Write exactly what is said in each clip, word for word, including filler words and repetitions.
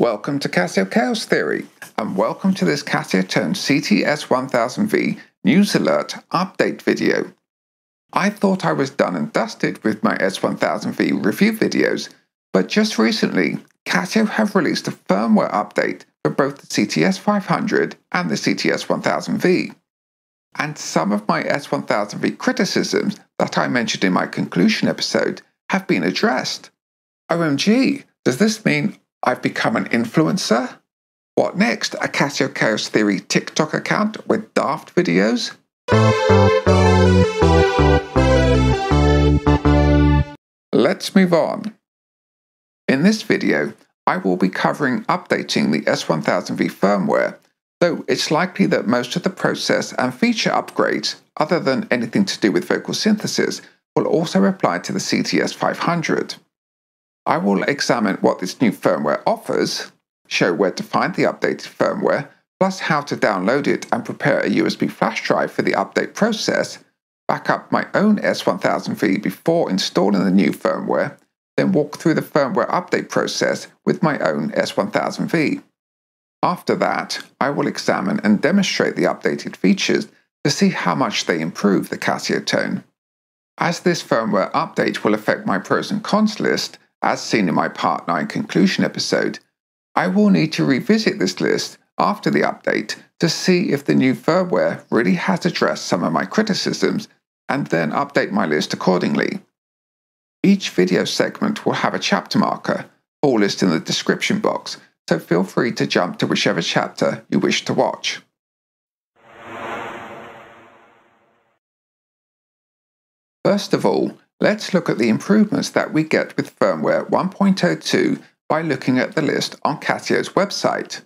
Welcome to Casio Chaos Theory, and welcome to this Casiotone C T S one thousand V News Alert Update video. I thought I was done and dusted with my S one thousand V review videos, but just recently, Casio have released a firmware update for both the C T S five hundred and the C T S one thousand V. And some of my S one thousand V criticisms that I mentioned in my conclusion episode have been addressed. O M G, does this mean I've become an influencer? What next? A Casio Chaos Theory TikTok account with daft videos? Let's move on. In this video, I will be covering updating the S one thousand V firmware, though it's likely that most of the process and feature upgrades, other than anything to do with vocal synthesis, will also apply to the C T S five hundred. I will examine what this new firmware offers, show where to find the updated firmware, plus how to download it and prepare a U S B flash drive for the update process, back up my own S one thousand V before installing the new firmware, then walk through the firmware update process with my own S one thousand V. After that, I will examine and demonstrate the updated features to see how much they improve the Casiotone. As this firmware update will affect my pros and cons list, as seen in my Part nine conclusion episode, I will need to revisit this list after the update to see if the new firmware really has addressed some of my criticisms, and then update my list accordingly. Each video segment will have a chapter marker, all listed in the description box, so feel free to jump to whichever chapter you wish to watch. First of all, let's look at the improvements that we get with firmware one point oh two by looking at the list on Casio's website.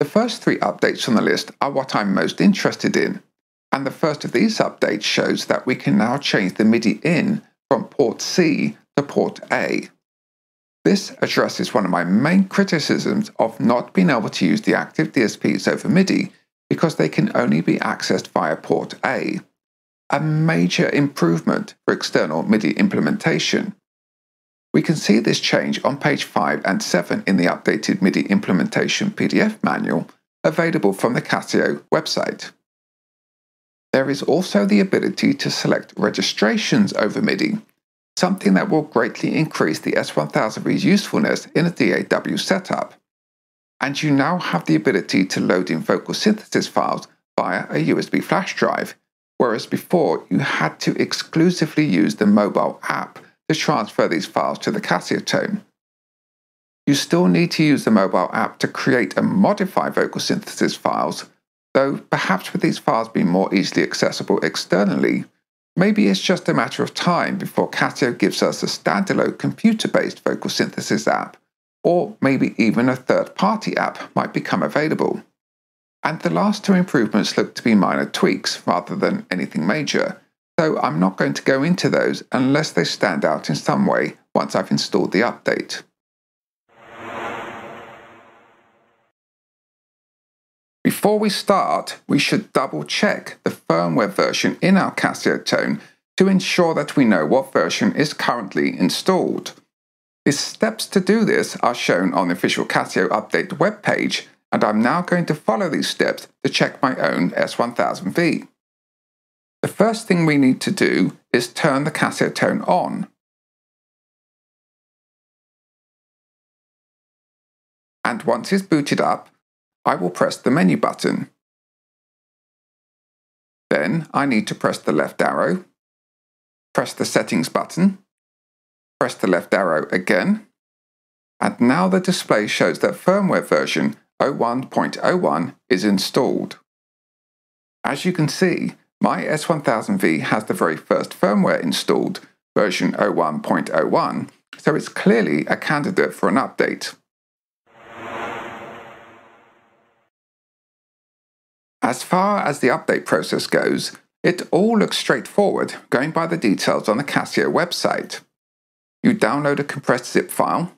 The first three updates on the list are what I'm most interested in, and the first of these updates shows that we can now change the MIDI in from port C to port A. This addresses one of my main criticisms of not being able to use the active D S Ps over MIDI because they can only be accessed via port A. A major improvement for external MIDI implementation. We can see this change on page five and seven in the updated MIDI implementation P D F manual available from the Casio website. There is also the ability to select registrations over MIDI, something that will greatly increase the S one thousand V's usefulness in a D A W setup. And you now have the ability to load in vocal synthesis files via a U S B flash drive, whereas before you had to exclusively use the mobile app to transfer these files to the Casiotone. You still need to use the mobile app to create and modify vocal synthesis files, though perhaps with these files being more easily accessible externally, maybe it's just a matter of time before Casio gives us a standalone computer-based vocal synthesis app, or maybe even a third-party app might become available. And the last two improvements look to be minor tweaks rather than anything major, so I'm not going to go into those unless they stand out in some way once I've installed the update. Before we start, we should double check the firmware version in our Casiotone to ensure that we know what version is currently installed. The steps to do this are shown on the official Casio update webpage, and I'm now going to follow these steps to check my own S one thousand V. The first thing we need to do is turn the Casiotone on. And once it's booted up, I will press the menu button. Then I need to press the left arrow, press the settings button, press the left arrow again, and now the display shows that firmware version oh one point oh one is installed. As you can see, my S one thousand V has the very first firmware installed, version oh one point oh one, so it's clearly a candidate for an update. As far as the update process goes, it all looks straightforward, going by the details on the Casio website. You download a compressed zip file,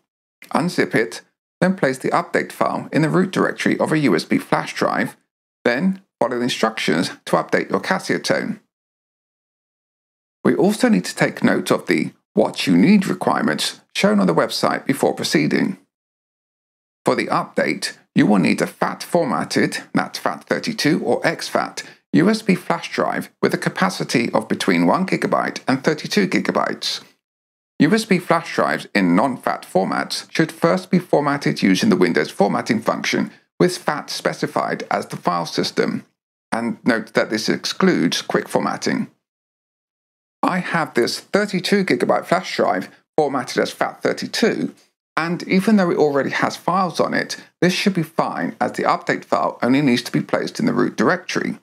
unzip it, then place the update file in the root directory of a U S B flash drive, then follow the instructions to update your Casiotone. We also need to take note of the What You Need requirements shown on the website before proceeding. For the update, you will need a FAT formatted, that's FAT thirty-two or exFAT, U S B flash drive with a capacity of between one gigabyte and thirty-two gigabytes. U S B flash drives in non-FAT formats should first be formatted using the Windows formatting function, with FAT specified as the file system. And note that this excludes quick formatting. I have this thirty-two gigabyte flash drive formatted as FAT thirty-two, and even though it already has files on it, this should be fine as the update file only needs to be placed in the root directory.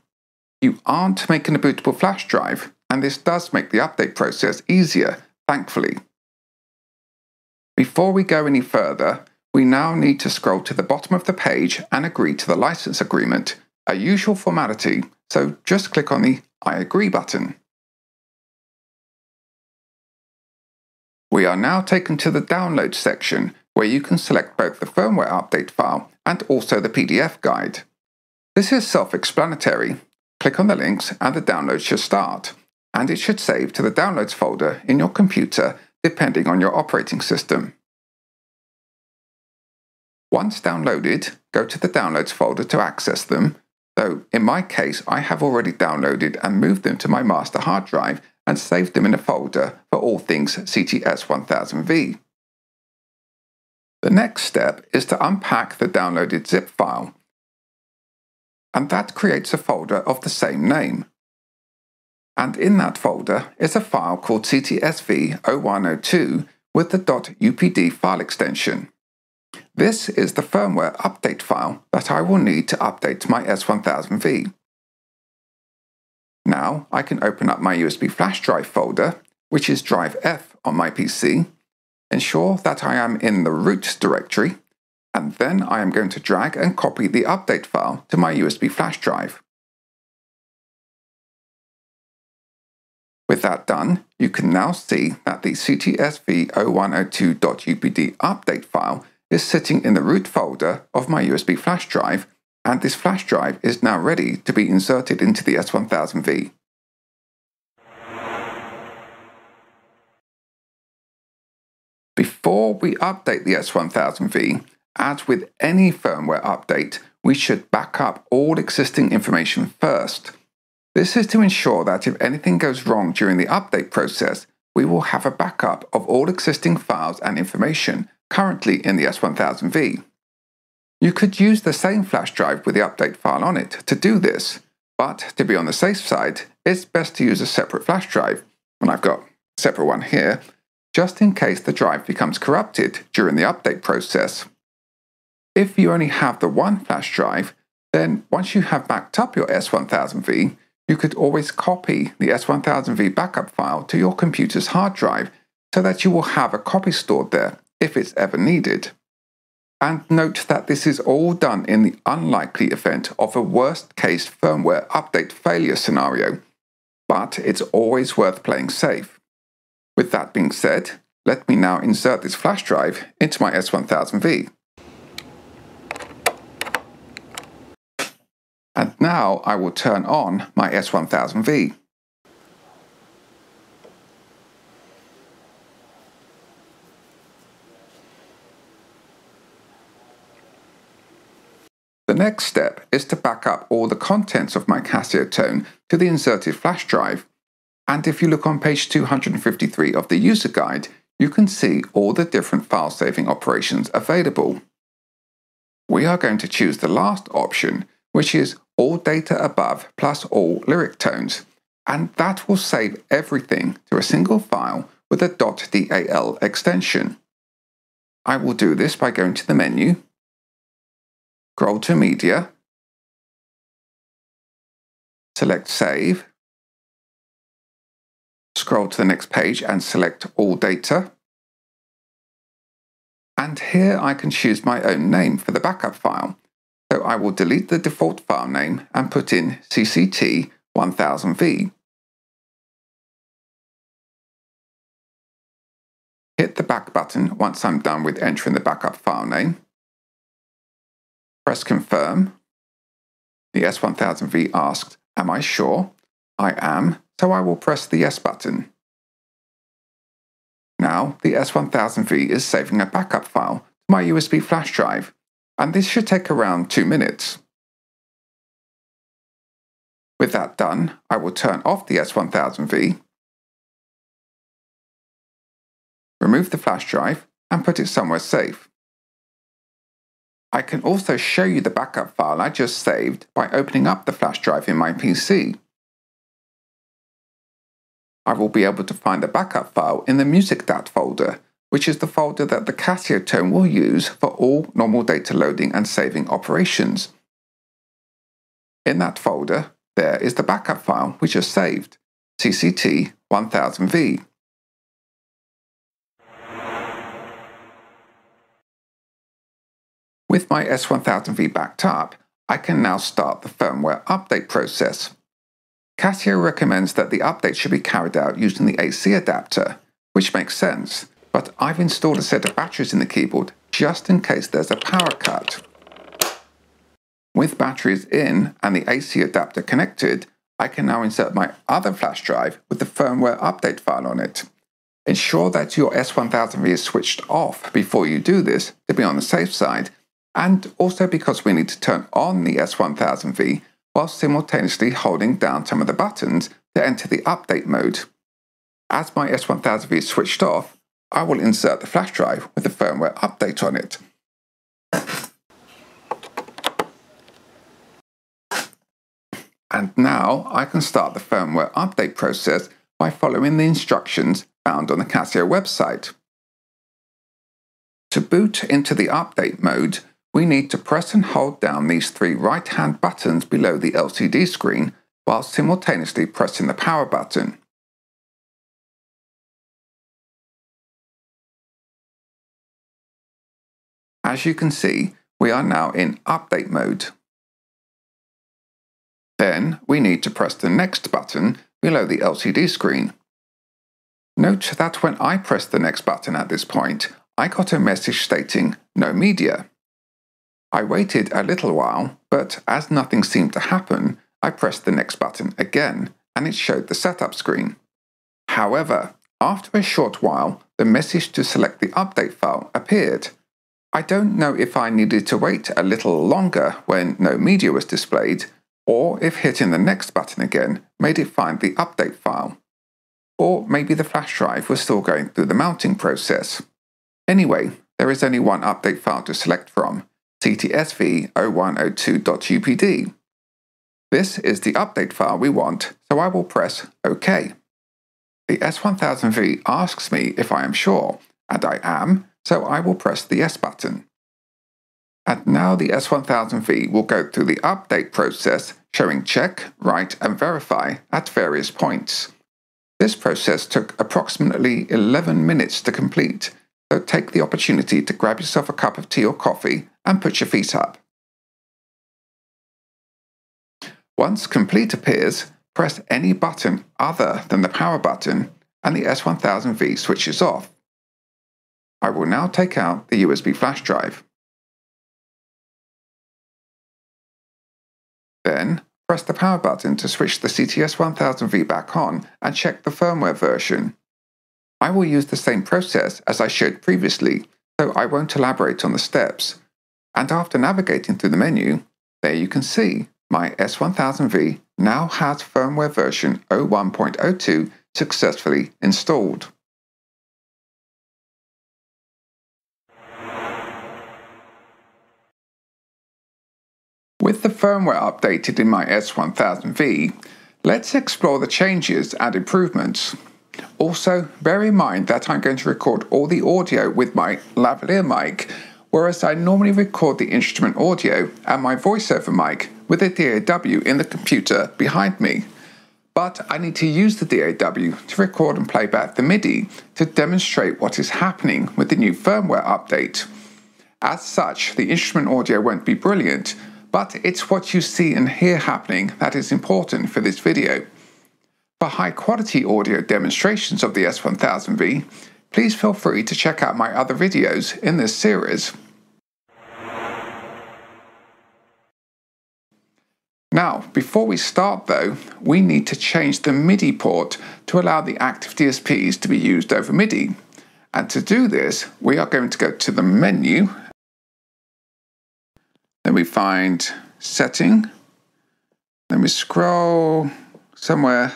You aren't making a bootable flash drive, and this does make the update process easier, thankfully. Before we go any further, we now need to scroll to the bottom of the page and agree to the license agreement, a usual formality, so just click on the I agree button. We are now taken to the download section, where you can select both the firmware update file and also the P D F guide. This is self-explanatory. Click on the links and the download should start, and it should save to the Downloads folder in your computer depending on your operating system. Once downloaded, go to the Downloads folder to access them, though in my case I have already downloaded and moved them to my master hard drive and saved them in a folder for all things C T S one thousand V. The next step is to unpack the downloaded zip file, and that creates a folder of the same name. And in that folder is a file called C T S V zero one zero two with the .upd file extension. This is the firmware update file that I will need to update my S one thousand V. Now I can open up my U S B flash drive folder, which is drive F on my P C, ensure that I am in the root directory, and then I am going to drag and copy the update file to my U S B flash drive. With that done, you can now see that the C T S V zero one zero two dot U P D update file is sitting in the root folder of my U S B flash drive, and this flash drive is now ready to be inserted into the S one thousand V. Before we update the S one thousand V, as with any firmware update, we should back up all existing information first. This is to ensure that if anything goes wrong during the update process, we will have a backup of all existing files and information currently in the S one thousand V. You could use the same flash drive with the update file on it to do this, but to be on the safe side, it's best to use a separate flash drive, and I've got a separate one here, just in case the drive becomes corrupted during the update process. If you only have the one flash drive, then once you have backed up your S one thousand V, you could always copy the S one thousand V backup file to your computer's hard drive so that you will have a copy stored there if it's ever needed. And note that this is all done in the unlikely event of a worst-case firmware update failure scenario, but it's always worth playing safe. With that being said, let me now insert this flash drive into my S one thousand V. And now I will turn on my S one thousand V. The next step is to back up all the contents of my Casiotone to the inserted flash drive. And if you look on page two hundred fifty-three of the user guide, you can see all the different file saving operations available. We are going to choose the last option, which is all data above plus all lyric tones, and that will save everything to a single file with a .dal extension. I will do this by going to the menu, scroll to Media, select Save, scroll to the next page and select All Data, and here I can choose my own name for the backup file. So I will delete the default file name and put in C C T one thousand V. Hit the back button once I'm done with entering the backup file name. Press confirm. The S one thousand V asks, am I sure? I am, so I will press the yes button. Now the S one thousand V is saving a backup file to my U S B flash drive, and this should take around two minutes. With that done, I will turn off the S one thousand V, remove the flash drive and put it somewhere safe. I can also show you the backup file I just saved by opening up the flash drive in my P C. I will be able to find the backup file in the music dot folder, which is the folder that the Casiotone will use for all normal data loading and saving operations. In that folder, there is the backup file we just saved, C C T one thousand V. With my S one thousand V backed up, I can now start the firmware update process. Casio recommends that the update should be carried out using the A C adapter, which makes sense, but I've installed a set of batteries in the keyboard just in case there's a power cut. With batteries in and the A C adapter connected, I can now insert my other flash drive with the firmware update file on it. Ensure that your S one thousand V is switched off before you do this to be on the safe side, and also because we need to turn on the S one thousand V while simultaneously holding down some of the buttons to enter the update mode. As my S one thousand V is switched off, I will insert the flash drive with the firmware update on it. And now I can start the firmware update process by following the instructions found on the Casio website. To boot into the update mode, we need to press and hold down these three right-hand buttons below the L C D screen while simultaneously pressing the power button. As you can see, we are now in update mode. Then we need to press the next button below the L C D screen. Note that when I press the next button at this point, I got a message stating no media. I waited a little while, but as nothing seemed to happen, I pressed the next button again and it showed the setup screen. However, after a short while, the message to select the update file appeared. I don't know if I needed to wait a little longer when no media was displayed, or if hitting the next button again made it find the update file. Or maybe the flash drive was still going through the mounting process. Anyway, there is only one update file to select from, C T S V zero one zero two dot U P D. This is the update file we want, so I will press OK. The S one thousand V asks me if I am sure, and I am, so I will press the Yes button. And now the S one thousand V will go through the update process, showing check, write and verify at various points. This process took approximately eleven minutes to complete, so take the opportunity to grab yourself a cup of tea or coffee and put your feet up. Once complete appears, press any button other than the power button and the S one thousand V switches off. I will now take out the U S B flash drive. Then, press the power button to switch the C T S one thousand V back on and check the firmware version. I will use the same process as I showed previously, so I won't elaborate on the steps. And after navigating through the menu, there you can see my S one thousand V now has firmware version zero one point zero two successfully installed. With the firmware updated in my S one thousand V, let's explore the changes and improvements. Also, bear in mind that I'm going to record all the audio with my lavalier mic, whereas I normally record the instrument audio and my voiceover mic with a D A W in the computer behind me. But I need to use the D A W to record and play back the MIDI to demonstrate what is happening with the new firmware update. As such, the instrument audio won't be brilliant, but it's what you see and hear happening that is important for this video. For high quality audio demonstrations of the S one thousand V, please feel free to check out my other videos in this series. Now, before we start though, we need to change the MIDI port to allow the active D S Ps to be used over MIDI. And to do this, we are going to go to the menu Then we find setting. Then we scroll somewhere.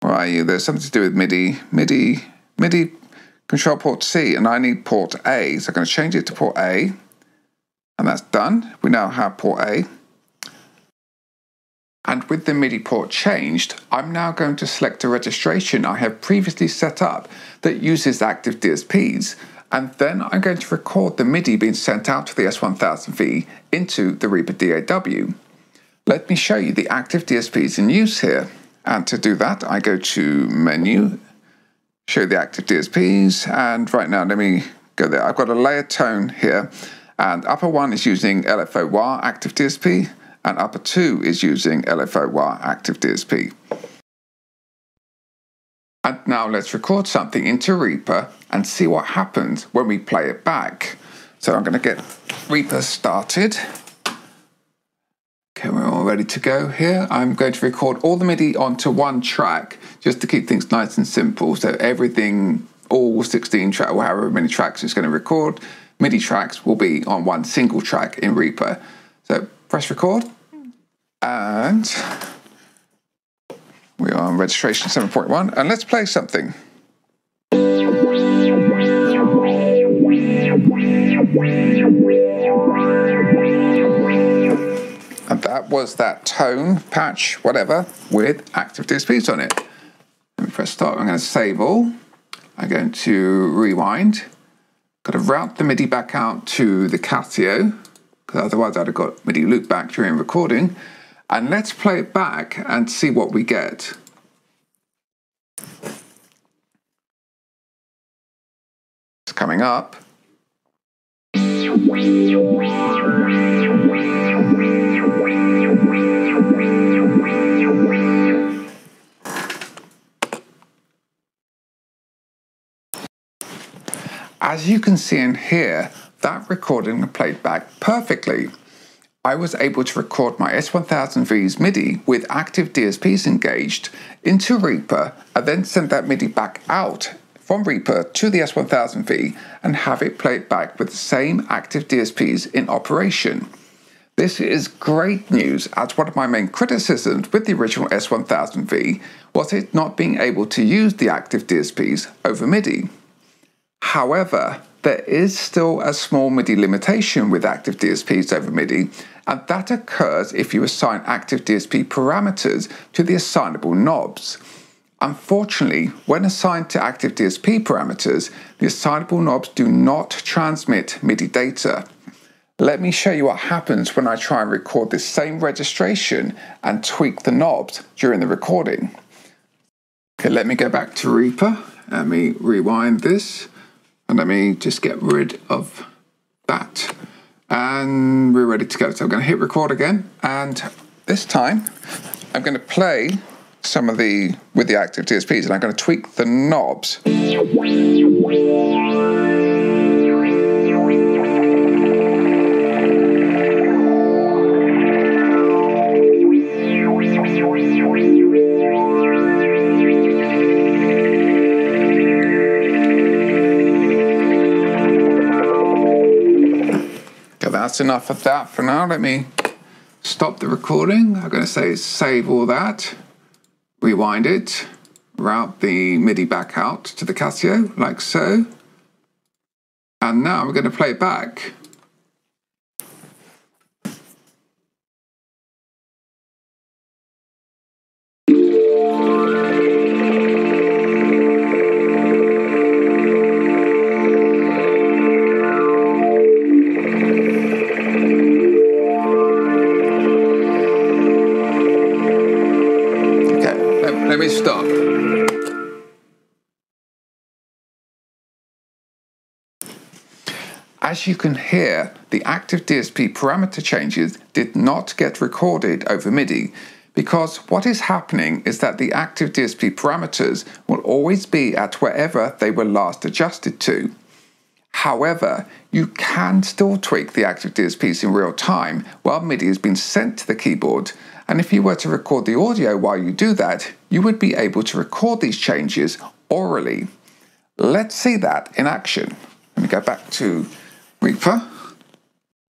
Where are you? There's something to do with MIDI. MIDI, MIDI control port C, and I need port A. So I'm going to change it to port A. And that's done. We now have port A. And with the MIDI port changed, I'm now going to select a registration I have previously set up that uses active D S Ps, and then I'm going to record the MIDI being sent out to the S one thousand V into the Reaper D A W. Let me show you the active D S Ps in use here, and to do that I go to Menu, show the active D S Ps, and right now let me go there. I've got a layer tone here, and upper one is using L F O W A R active D S P, and upper two is using L F O W A R active D S P. And now let's record something into Reaper and see what happens when we play it back. So I'm going to get Reaper started. Okay, we're all ready to go here. I'm going to record all the MIDI onto one track just to keep things nice and simple. So everything, all sixteen tracks, or however many tracks it's going to record, MIDI tracks will be on one single track in Reaper. So press record, and we are on registration seven point one, and let's play something. And that was that tone, patch, whatever, with active D S Ps on it. Let me press start. I'm going to save all. I'm going to rewind. Got to route the MIDI back out to the Casio, because otherwise I'd have got MIDI loop back during recording. And let's play it back and see what we get. It's coming up. As you can see in here, that recording played back perfectly. I was able to record my S one thousand V's MIDI with active D S Ps engaged into Reaper, and then send that MIDI back out from Reaper to the S one thousand V and have it played back with the same active D S Ps in operation. This is great news, as one of my main criticisms with the original S one thousand V was it not being able to use the active D S Ps over MIDI. However, there is still a small MIDI limitation with active D S Ps over MIDI, and that occurs if you assign active D S P parameters to the assignable knobs. Unfortunately, when assigned to active D S P parameters, the assignable knobs do not transmit MIDI data. Let me show you what happens when I try and record this same registration and tweak the knobs during the recording. Okay, let me go back to Reaper. Let me rewind this. And let me just get rid of that. And we're ready to go. So I'm going to hit record again. And this time I'm going to play some of the, with the active D S Ps, and I'm going to tweak the knobs. That's enough of that for now. Let me stop the recording. I'm going to say save all that, rewind it, route the MIDI back out to the Casio, like so. And now we're going to play it back. Let me stop. As you can hear, the active D S P parameter changes did not get recorded over MIDI, because what is happening is that the active D S P parameters will always be at wherever they were last adjusted to. However, you can still tweak the active D S Ps in real time while MIDI has been sent to the keyboard. And if you were to record the audio while you do that, you would be able to record these changes orally. Let's see that in action. Let me go back to Reaper.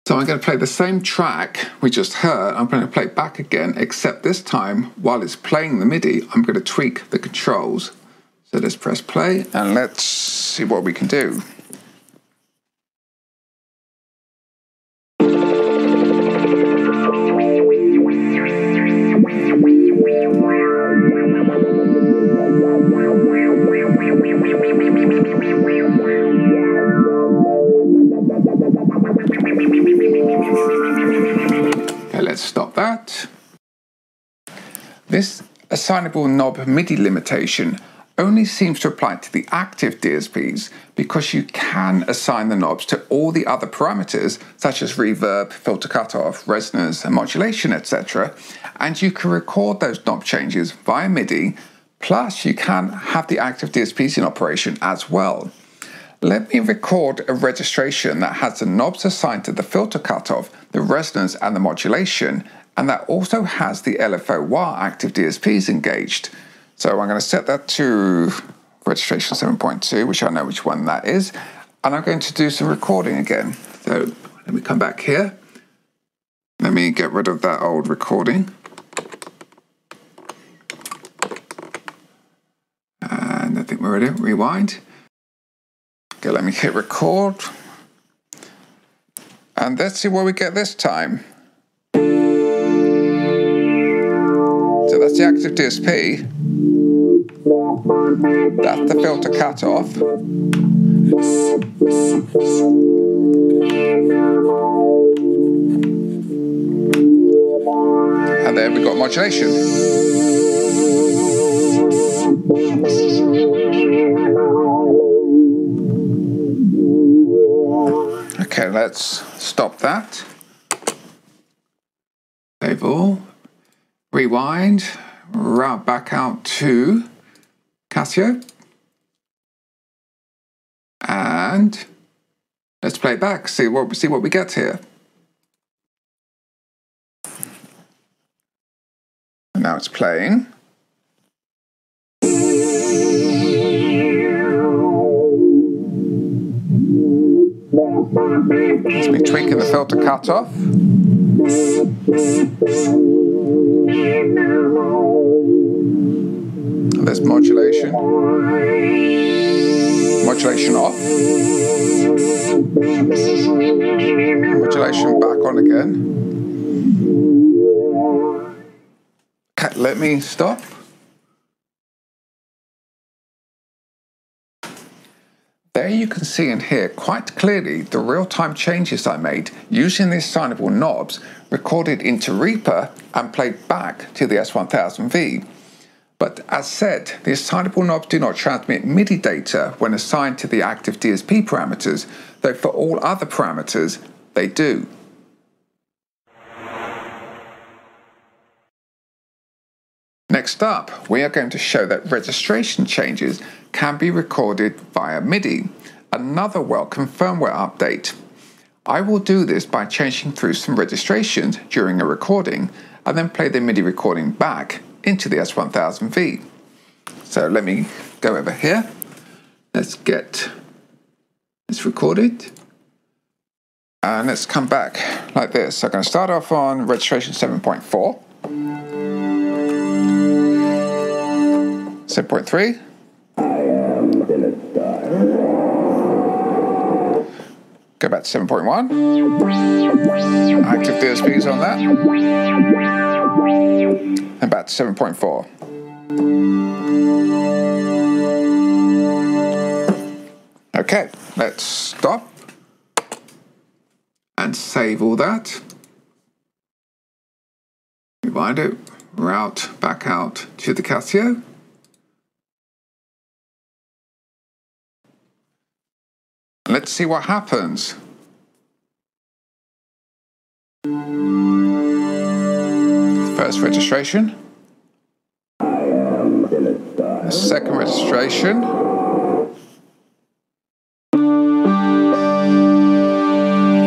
So I'm going to play the same track we just heard. I'm going to play it back again, except this time, while it's playing the MIDI, I'm going to tweak the controls. So let's press play and let's see what we can do. Stop that. This assignable knob MIDI limitation only seems to apply to the active D S Ps because you can assign the knobs to all the other parameters such as reverb, filter cutoff, resonance and modulation, et cetera. And you can record those knob changes via MIDI, plus you can have the active D S Ps in operation as well. Let me record a registration that has the knobs assigned to the filter cutoff, the resonance and the modulation, and that also has the L F O while active D S Ps engaged. So I'm going to set that to registration seven point two, which I know which one that is, and I'm going to do some recording again. So let me come back here. Let me get rid of that old recording. And I think we're ready. Rewind. Okay, let me hit record, and let's see what we get this time. So that's the active D S P, that's the filter cutoff, and then we've got modulation. Okay, let's stop that. Save all. Rewind. Route back out to Casio. And let's play it back, see what see what we get here. And now it's playing. Let's be tweaking the filter cutoff. There's modulation. Modulation off. Modulation back on again. Okay, let me stop. There you can see and hear quite clearly the real-time changes I made using the assignable knobs recorded into Reaper and played back to the S one thousand V. But as said, the assignable knobs do not transmit MIDI data when assigned to the active D S P parameters, though for all other parameters, they do. Next up, we are going to show that registration changes can be recorded via MIDI, another welcome firmware update. I will do this by changing through some registrations during a recording and then play the MIDI recording back into the S one thousand V. So let me go over here. Let's get this recorded. And let's come back like this. So I'm going to start off on registration seven point four. seven point three. Go back to seven point one. Active D S Ps on that. And back to seven point four. Okay, let's stop and save all that. Rewind it, route back out to the Casio. Let's see what happens. First registration. Second registration.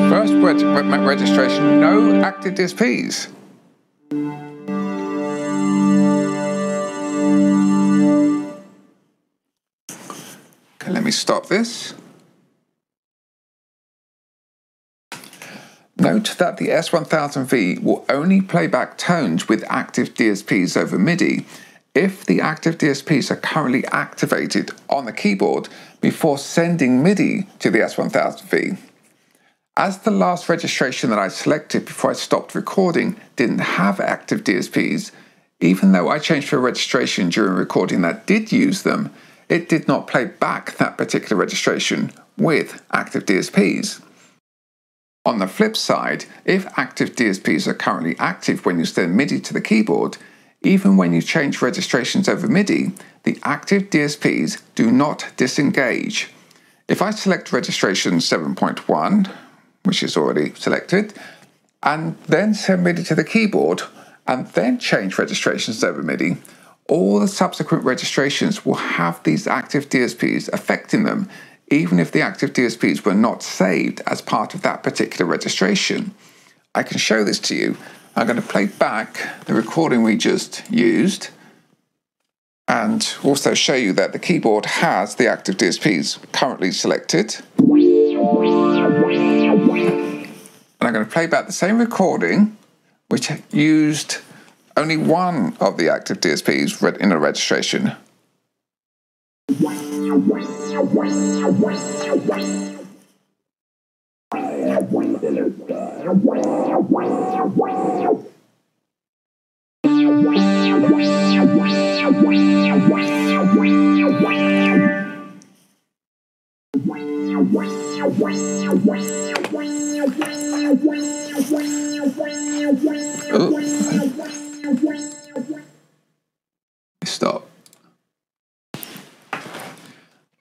First reg registration, no active D S Ps. Okay, let me stop this. Note that the S one thousand V will only play back tones with active D S Ps over MIDI if the active D S Ps are currently activated on the keyboard before sending MIDI to the S one thousand V. As the last registration that I selected before I stopped recording didn't have active D S Ps, even though I changed for a registration during recording that did use them, it did not play back that particular registration with active D S Ps. On the flip side, if active D S Ps are currently active when you send MIDI to the keyboard, even when you change registrations over MIDI, the active D S Ps do not disengage. If I select registration seven point one, which is already selected, and then send MIDI to the keyboard, and then change registrations over MIDI, all the subsequent registrations will have these active D S Ps affecting them, even if the active D S Ps were not saved as part of that particular registration. I can show this to you. I'm going to play back the recording we just used and also show you that the keyboard has the active D S Ps currently selected. And I'm going to play back the same recording, which used only one of the active D S Ps in a registration. Stop.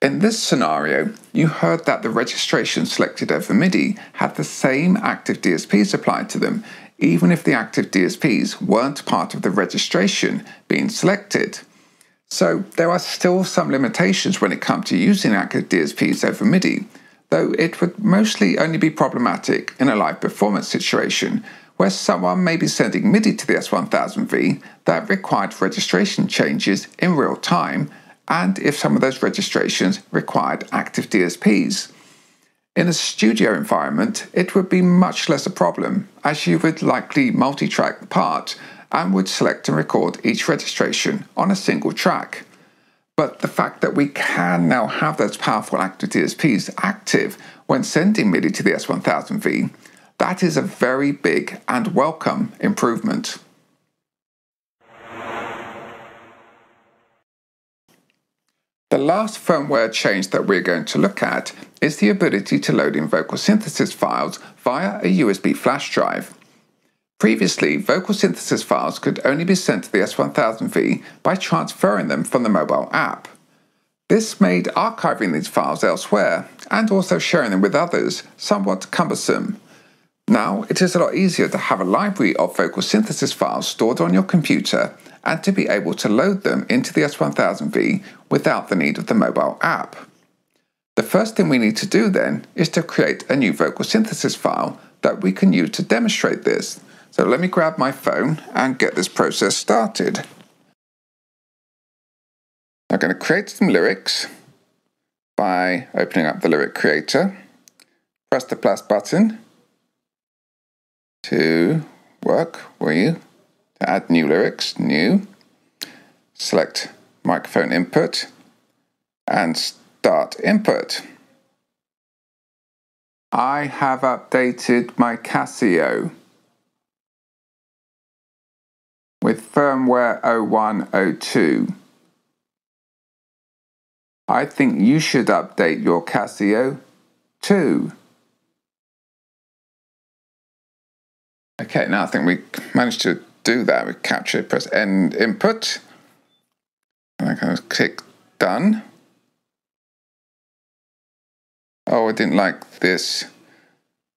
In this scenario, you heard that the registration selected over MIDI had the same active D S Ps applied to them, even if the active D S Ps weren't part of the registration being selected. So there are still some limitations when it comes to using active D S Ps over MIDI, though it would mostly only be problematic in a live performance situation where someone may be sending MIDI to the S one thousand V that required registration changes in real time, and if some of those registrations required active D S Ps. In a studio environment, it would be much less a problem, as you would likely multi-track the part and would select and record each registration on a single track. But the fact that we can now have those powerful active D S Ps active when sending MIDI to the S one thousand V, that is a very big and welcome improvement. The last firmware change that we're going to look at is the ability to load in vocal synthesis files via a U S B flash drive. Previously, vocal synthesis files could only be sent to the S one thousand V by transferring them from the mobile app. This made archiving these files elsewhere and also sharing them with others somewhat cumbersome. Now, it is a lot easier to have a library of vocal synthesis files stored on your computer and to be able to load them into the S one thousand V without the need of the mobile app. The first thing we need to do then is to create a new vocal synthesis file that we can use to demonstrate this. So let me grab my phone and get this process started. I'm going to create some lyrics by opening up the lyric creator. Press the plus button to work, will you? To add new lyrics, new. Select microphone input and start input. I have updated my Casio with firmware oh one oh two. I think you should update your Casio too. Okay, now I think we managed to do that. We capture, press end input, and I'm going to click done. Oh, I didn't like this.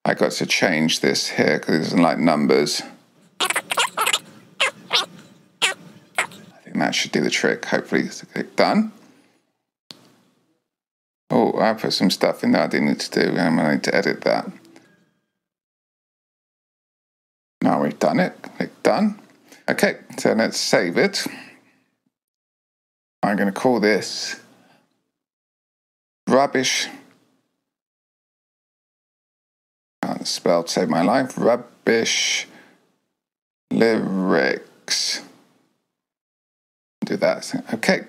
I got to change this here because it doesn't like numbers. That should do the trick, hopefully. So click done. Oh, I put some stuff in there I didn't need to do. I'm going to need to edit that. Now we've done it. Click done. Okay, so let's save it. I'm going to call this rubbish. Uh, the spell saved my life. Rubbish lyrics. Do that. Okay.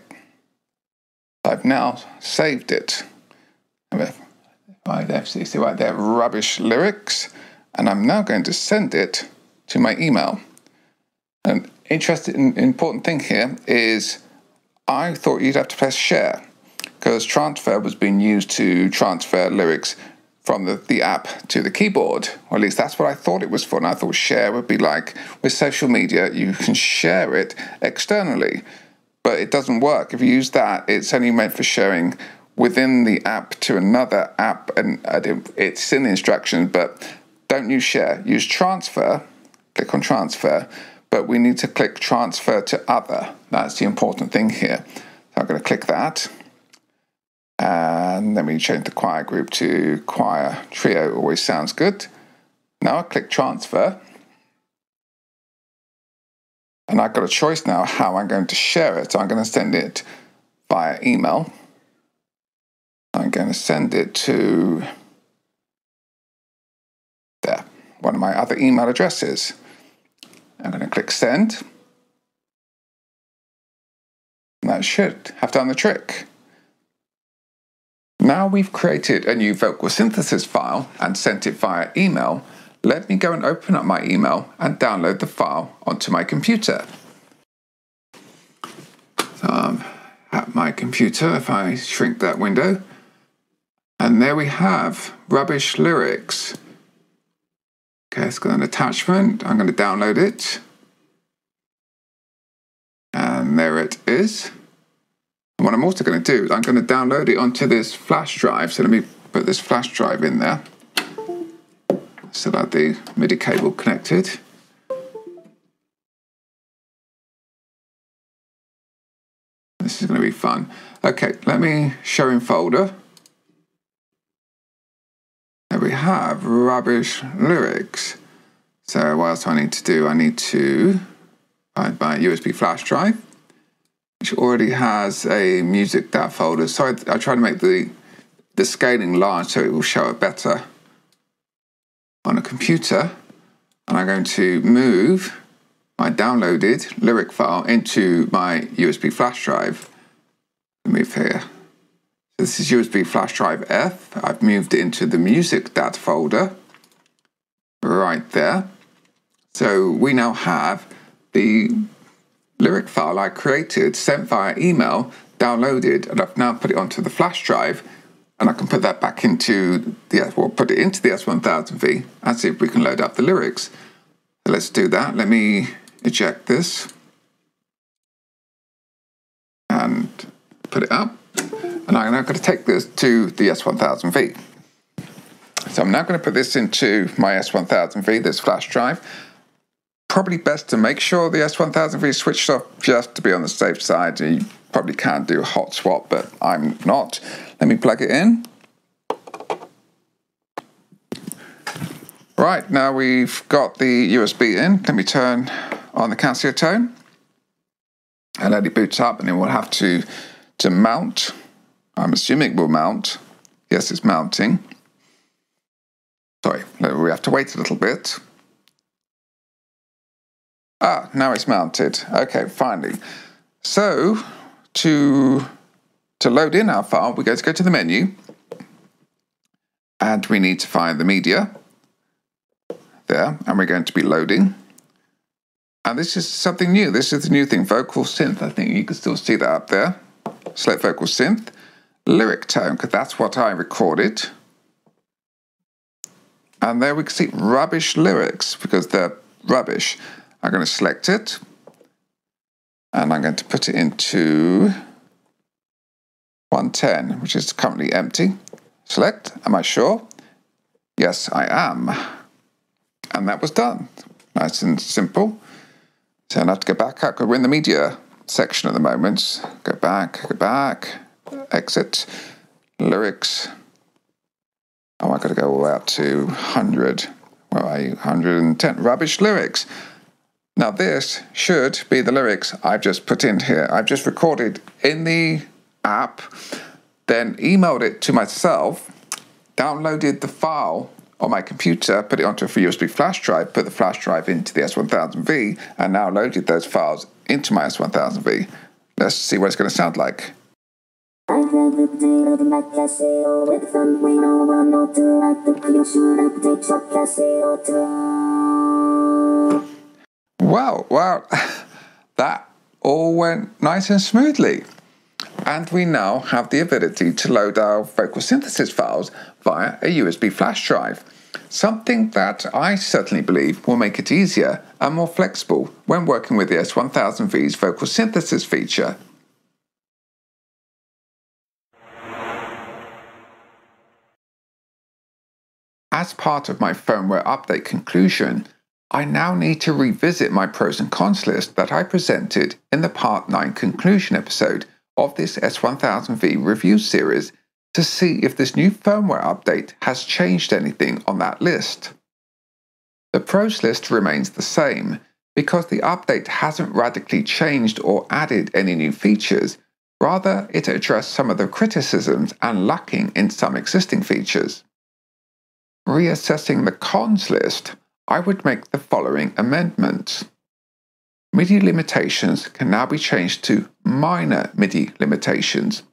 I've now saved it. Right there, see right there, rubbish lyrics. And I'm now going to send it to my email. An interesting, important thing here is I thought you'd have to press share because transfer was being used to transfer lyrics from the, the app to the keyboard, or at least that's what I thought it was for. And I thought share would be like with social media, you can share it externally, but it doesn't work. If you use that, it's only meant for sharing within the app to another app, and it's in the instructions, but don't use share, use transfer, click on transfer, but we need to click transfer to other. That's the important thing here. So I'm gonna click that. And then we change the choir group to choir trio, always sounds good. Now I click transfer. And I've got a choice now how I'm going to share it. So I'm going to send it via email. I'm going to send it to there, one of my other email addresses. I'm going to click send. And that should have done the trick. Now we've created a new vocal synthesis file and sent it via email, let me go and open up my email and download the file onto my computer. So I'm at my computer, if I shrink that window, and there we have rubbish lyrics. Okay, it's got an attachment, I'm going to download it. And there it is. What I'm also going to do is I'm going to download it onto this flash drive. So let me put this flash drive in there. Still have the MIDI cable connected. This is going to be fun. Okay, let me show in folder. There we have rubbish lyrics. So what else do I need to do? I need to find my U S B flash drive, which already has a music D A W folder. So I, I try to make the, the scaling large so it will show it better on a computer. And I'm going to move my downloaded lyric file into my U S B flash drive. Move here. This is U S B flash drive F. I've moved it into the music D A W folder right there. So we now have the lyric file I created, sent via email, downloaded, and I've now put it onto the flash drive, and I can put that back into the, well, put it into the S one thousand V and see if we can load up the lyrics. So let's do that. Let me eject this and put it up. And I'm now going to take this to the S one thousand V. So I'm now going to put this into my S one thousand V, this flash drive. Probably best to make sure the S one thousand V is switched off just to be on the safe side. You probably can do a hot swap, but I'm not. Let me plug it in. Right, now we've got the U S B in. Let me turn on the Casiotone and let it boot up, and then we'll have to, to mount. I'm assuming it will mount. Yes, it's mounting. Sorry, we have to wait a little bit. Ah, now it's mounted. Okay, finally. So, to, to load in our file, we're going to go to the menu, and we need to find the media. There, and we're going to be loading. And this is something new. This is the new thing, vocal synth. I think you can still see that up there. Select vocal synth. Lyric tone, because that's what I recorded. And there we can see rubbish lyrics, because they're rubbish. I'm going to select it, and I'm going to put it into one ten, which is currently empty. Select, am I sure? Yes, I am. And that was done. Nice and simple. So I have to go back up, because we're in the media section at the moment. Go back, go back, exit, lyrics. Oh, I've got to go all the way up to one hundred. Where are you? one hundred and ten, rubbish lyrics. Now this should be the lyrics I've just put in here. I've just recorded in the app, then emailed it to myself, downloaded the file on my computer, put it onto a free U S B flash drive, put the flash drive into the S one thousand V, and now loaded those files into my S one thousand V. Let's see what it's going to sound like. Wow, wow, that all went nice and smoothly. And we now have the ability to load our vocal synthesis files via a U S B flash drive. Something that I certainly believe will make it easier and more flexible when working with the S one thousand V's vocal synthesis feature. As part of my firmware update conclusion, I now need to revisit my pros and cons list that I presented in the Part nine conclusion episode of this S one thousand V review series to see if this new firmware update has changed anything on that list. The pros list remains the same because the update hasn't radically changed or added any new features, rather it addressed some of the criticisms and lacking in some existing features. Reassessing the cons list, I would make the following amendments. MIDI limitations can now be changed to minor MIDI limitations.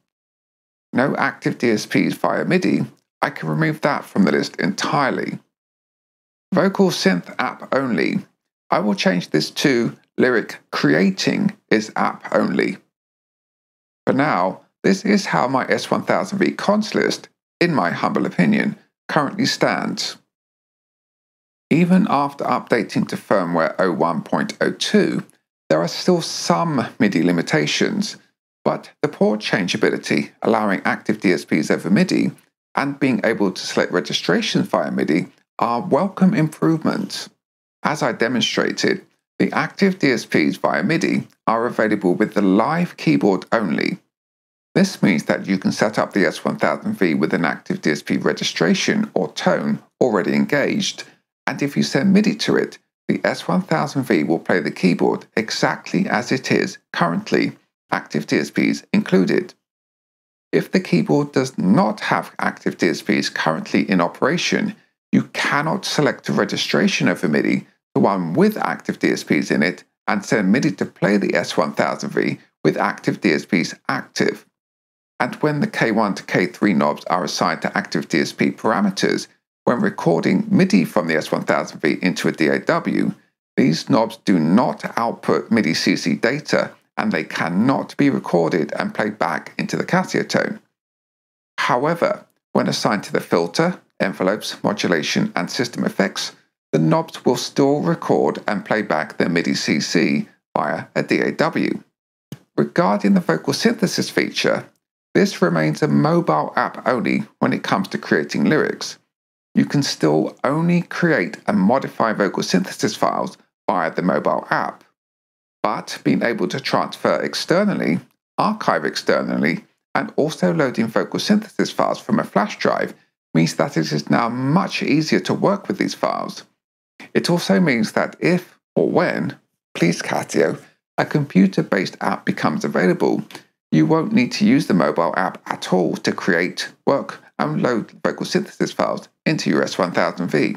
No active D S Ps via MIDI, I can remove that from the list entirely. Vocal synth app only, I will change this to lyric creating is app only. For now, this is how my S one thousand V cons list, in my humble opinion, currently stands. Even after updating to firmware oh one point oh two, there are still some MIDI limitations, but the port changeability allowing active D S Ps over MIDI and being able to select registrations via MIDI are welcome improvements. As I demonstrated, the active D S Ps via MIDI are available with the live keyboard only. This means that you can set up the S one thousand V with an active D S P registration or tone already engaged, and if you send MIDI to it, the S one thousand V will play the keyboard exactly as it is currently, active D S Ps included. If the keyboard does not have active D S Ps currently in operation, you cannot select a registration over MIDI, the one with active D S Ps in it, and send MIDI to play the S one thousand V with active D S Ps active. And when the K one to K three knobs are assigned to active D S P parameters, when recording MIDI from the S one thousand V into a D A W, these knobs do not output MIDI C C data and they cannot be recorded and played back into the Casiotone. However, when assigned to the filter, envelopes, modulation and system effects, the knobs will still record and play back their MIDI C C via a D A W. Regarding the vocal synthesis feature, this remains a mobile app only when it comes to creating lyrics. You can still only create and modify vocal synthesis files via the mobile app, but being able to transfer externally, archive externally, and also loading vocal synthesis files from a flash drive means that it is now much easier to work with these files. It also means that if or when, please Casio, a computer-based app becomes available, you won't need to use the mobile app at all to create, work, and load vocal synthesis files into your S one thousand V.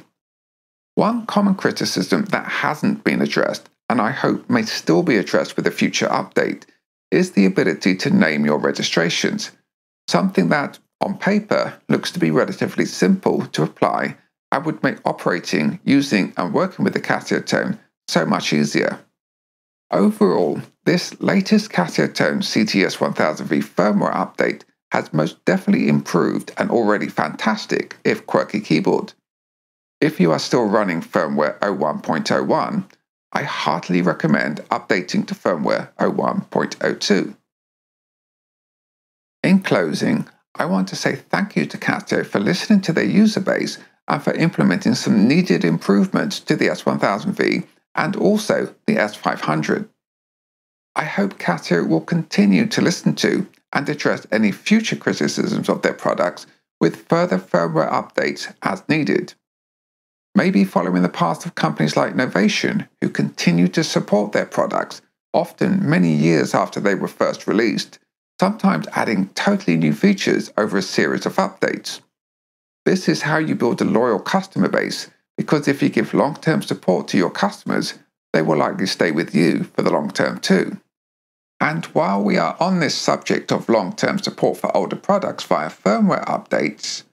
One common criticism that hasn't been addressed, and I hope may still be addressed with a future update, is the ability to name your registrations, something that, on paper, looks to be relatively simple to apply and would make operating, using and working with the Casiotone so much easier. Overall, this latest Casiotone C T S one thousand V firmware update has most definitely improved an already fantastic, if quirky, keyboard. If you are still running firmware oh one point oh one, I heartily recommend updating to firmware oh one point oh two. In closing, I want to say thank you to Casio for listening to their user base and for implementing some needed improvements to the S one thousand V and also the S five hundred. I hope Casio will continue to listen to and address any future criticisms of their products with further firmware updates as needed. Maybe following the path of companies like Novation, who continue to support their products, often many years after they were first released, sometimes adding totally new features over a series of updates. This is how you build a loyal customer base, because if you give long-term support to your customers, they will likely stay with you for the long term too. And while we are on this subject of long-term support for older products via firmware updates,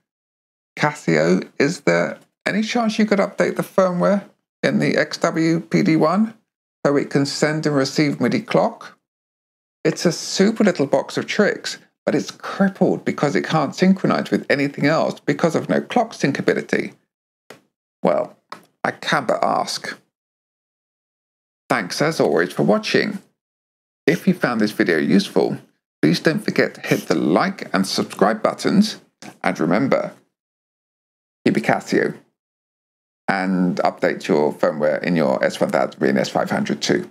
Casio, is there any chance you could update the firmware in the X W P D one so it can send and receive MIDI clock? It's a super little box of tricks, but it's crippled because it can't synchronize with anything else because of no clock syncability. Well, I can but ask. Thanks as always for watching. If you found this video useful, please don't forget to hit the like and subscribe buttons, and remember, keep it Casio, and update your firmware in your S one thousand V and S five hundred too.